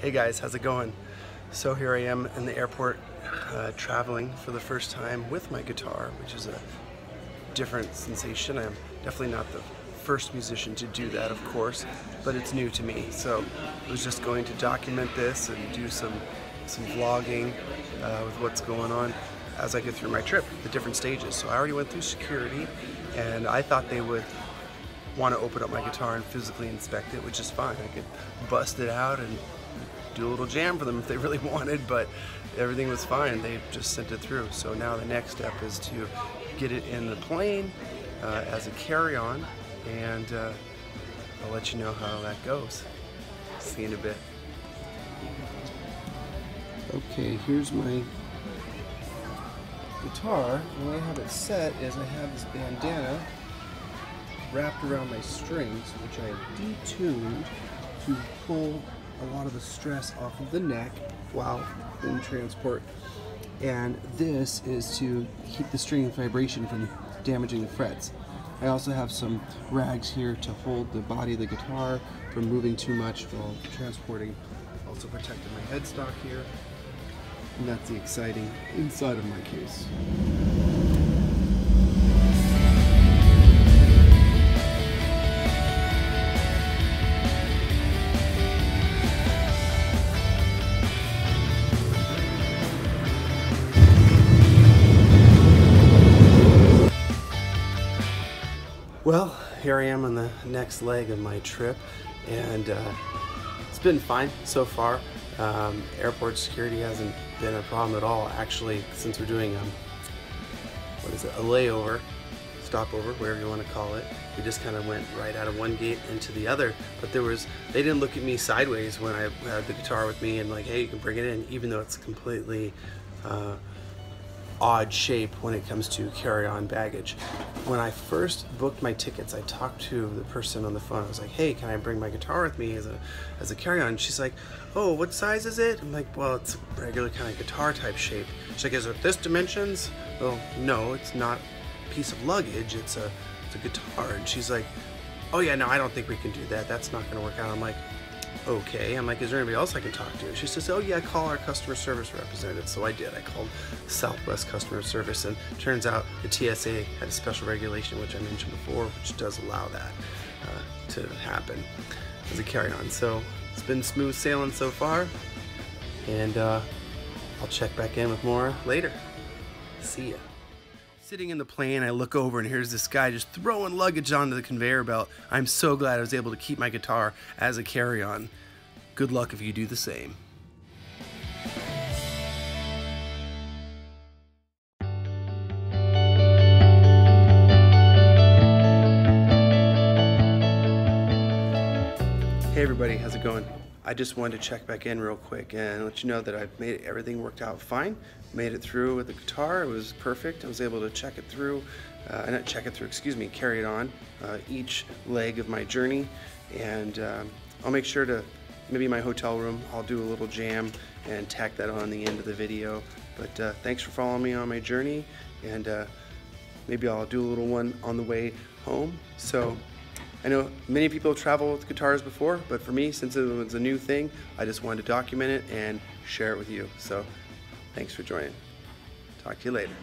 Hey guys, how's it going? So here I am in the airport traveling for the first time with my guitar, which is a different sensation. I'm definitely not the first musician to do that, of course, but it's new to me. So I was just going to document this and do some vlogging with what's going on as I get through my trip, the different stages. So I already went through security and I thought they would want to open up my guitar and physically inspect it, which is fine. I could bust it out and do a little jam for them if they really wanted, but everything was fine. They just sent it through. So now the next step is to get it in the plane as a carry-on, and I'll let you know how that goes. See you in a bit. Okay, here's my guitar. The way I have it set is I have this bandana wrapped around my strings, which I detuned to pull a lot of the stress off of the neck while in transport. And this is to keep the string vibration from damaging the frets. I also have some rags here to hold the body of the guitar from moving too much while transporting. Also protected my headstock here. And that's the exciting inside of my case. Well, here I am on the next leg of my trip, and it's been fine so far. Airport security hasn't been a problem at all. Actually, since we're doing a layover, stopover, wherever you want to call it, we just kind of went right out of one gate into the other. But they didn't look at me sideways when I had the guitar with me and like, hey, you can bring it in, even though it's completely odd shape when it comes to carry-on baggage. When I first booked my tickets, I talked to the person on the phone. I was like, hey, can I bring my guitar with me as a carry-on? She's like, oh, what size is it? I'm like, well, it's a regular kind of guitar type shape. She's like, is it this dimensions? Well, no, it's not a piece of luggage, it's a guitar. And she's like, oh yeah, no, I don't think we can do that. That's not gonna work out. I'm like, okay. I'm like, is there anybody else I can talk to? She says, oh yeah, call our customer service representative. So I did. I called Southwest customer service, and turns out the TSA had a special regulation, which I mentioned before, which does allow that to happen as a carry-on. So it's been smooth sailing so far, and I'll check back in with more later. See ya. Sitting in the plane, I look over and here's this guy just throwing luggage onto the conveyor belt. I'm so glad I was able to keep my guitar as a carry-on. Good luck if you do the same. Hey everybody, how's it going? I just wanted to check back in real quick and let you know that I've made everything worked out fine. Made it through with the guitar, it was perfect. I was able to check it through, carry it on each leg of my journey. And I'll make sure to, maybe my hotel room, I'll do a little jam and tack that on the end of the video. But thanks for following me on my journey, and maybe I'll do a little one on the way home. So. I know many people have traveled with guitars before, but for me, since it was a new thing, I just wanted to document it and share it with you. So, thanks for joining. Talk to you later.